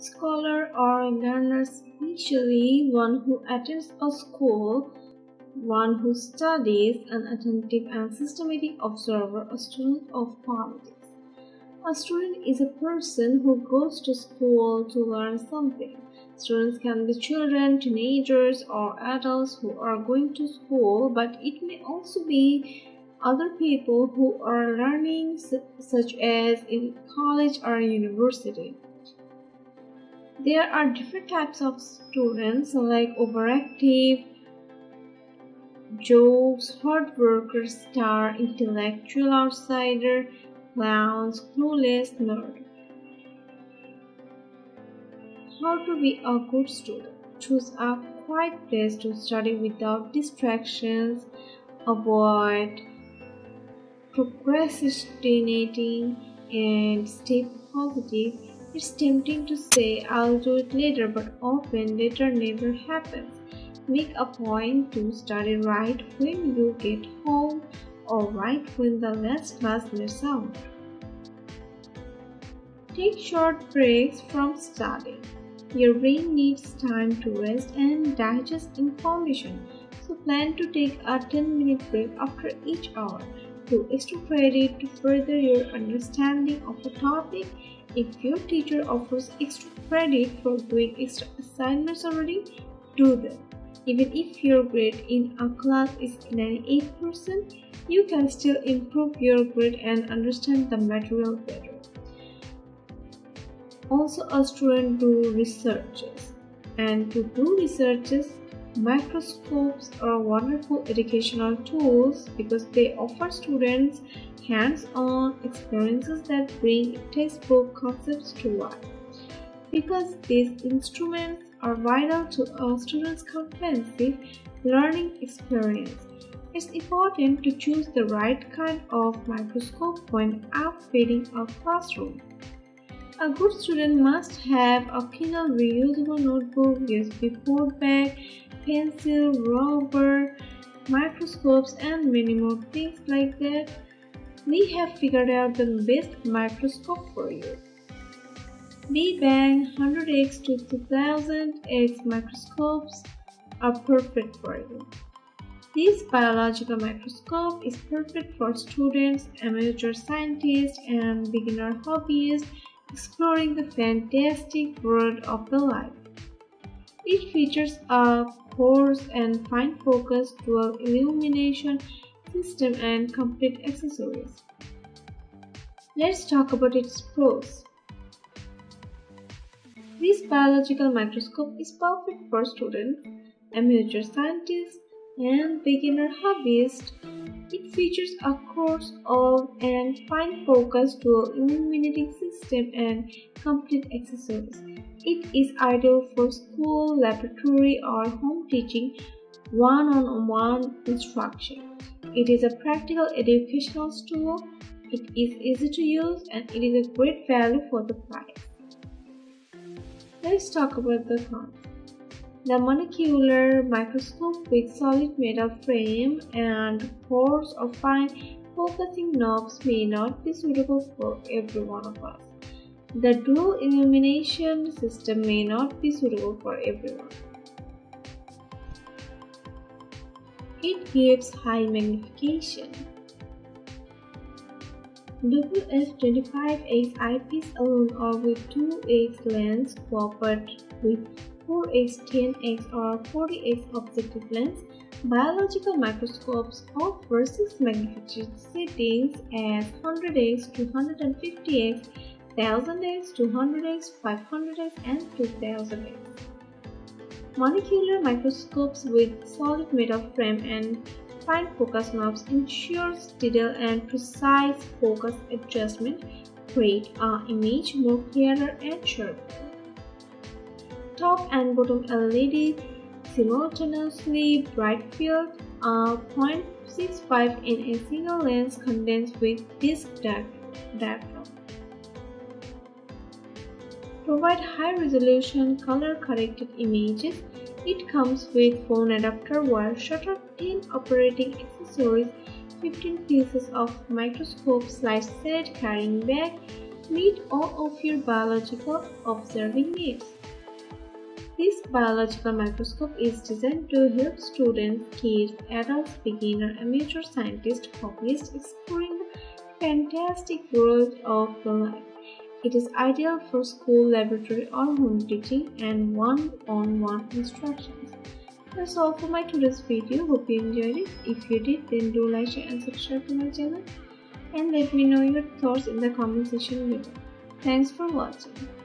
Scholar or a learner, especially one who attends a school, one who studies, an attentive and systematic observer, a student of politics. A student is a person who goes to school to learn something. Students can be children, teenagers, or adults who are going to school, but it may also be other people who are learning, such as in college or university. There are different types of students like overactive, jokes, hard workers, star, intellectual outsider, clowns, clueless, nerd. How to be a good student? Choose a quiet place to study without distractions. Avoid procrastinating and stay positive. It's tempting to say, "I'll do it later," but often later never happens. Make a point to study right when you get home or right when the last class lets out. Take short breaks from studying. Your brain needs time to rest and digest information, so plan to take a 10-minute break after each hour to extrapolate it to further your understanding of a topic. If your teacher offers extra credit for doing extra assignments already, do them. Even if your grade in a class is 98%, you can still improve your grade and understand the material better. Also, a student do researches, and to do researches, microscopes are wonderful educational tools because they offer students hands-on experiences that bring textbook concepts to life. Because these instruments are vital to a student's comprehensive learning experience, it's important to choose the right kind of microscope when outfitting a classroom. A good student must have a Kindle, reusable notebook, USB port bag, pencil, rubber, microscopes, and many more things like that. We have figured out the best microscope for you. BEBANG 100x to 2000x microscopes are perfect for you. This biological microscope is perfect for students, amateur scientists, and beginner hobbyists exploring the fantastic world of the life. It features a coarse and fine focus, dual illumination system, and complete accessories. Let's talk about its pros. This biological microscope is perfect for students, amateur scientists, and beginner hobbyists. It features a coarse and fine focus, dual illuminating system, and complete accessories. It is ideal for school, laboratory, or home teaching, one-on-one instruction. It is a practical educational tool. It is easy to use, and it is a great value for the price. Let's talk about the cons. The monocular microscope with solid metal frame and coarse or fine focusing knobs may not be suitable for every one of us. The dual illumination system may not be suitable for everyone. It gives high magnification. WF-25x eyepiece alone or with 2x lens coupled with 4x, 10x, or 40x objective lens. Biological microscopes offer 6 magnification settings as 100x, 250x, 1000x, 200x, 500x, and 2000x. Monocular microscopes with solid metal frame and fine focus knobs ensures detail and precise focus adjustment, create an image more clearer and sharper. Top and bottom LED simultaneously bright field are 0.65 in a single lens condensed with disc diaphragm. Provide high-resolution color-corrected images. It comes with phone adapter, wire shutter, 10 operating accessories, 15 pieces of microscope slide set, carrying bag, must meet all of your biological observing needs. This biological microscope is designed to help students, kids, adults, beginners, amateur scientists, hobbyists exploring the fantastic world of the life. It is ideal for school, laboratory, or home teaching and one-on-one instructions. That's all for my today's video. Hope you enjoyed it. If you did, then do like, share and subscribe to my channel, and let me know your thoughts in the comment section below. Thanks for watching.